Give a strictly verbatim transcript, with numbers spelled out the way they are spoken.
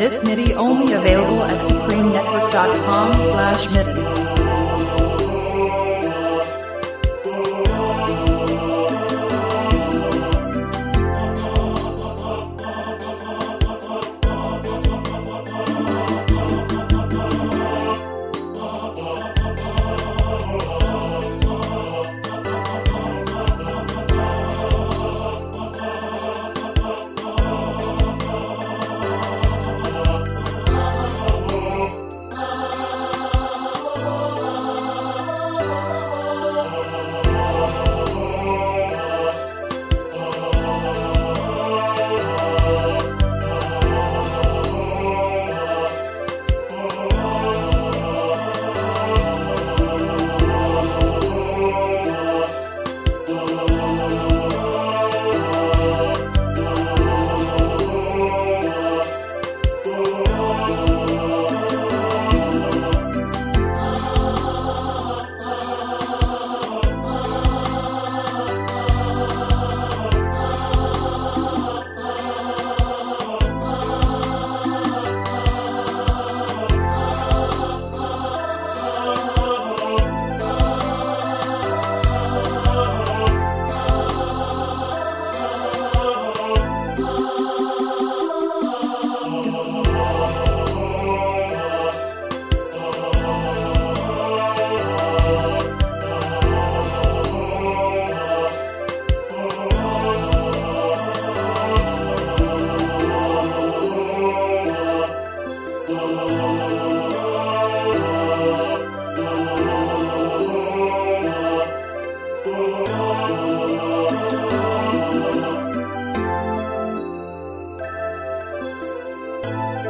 This MIDI only available at supremenetwork.com slash midis. Thank you.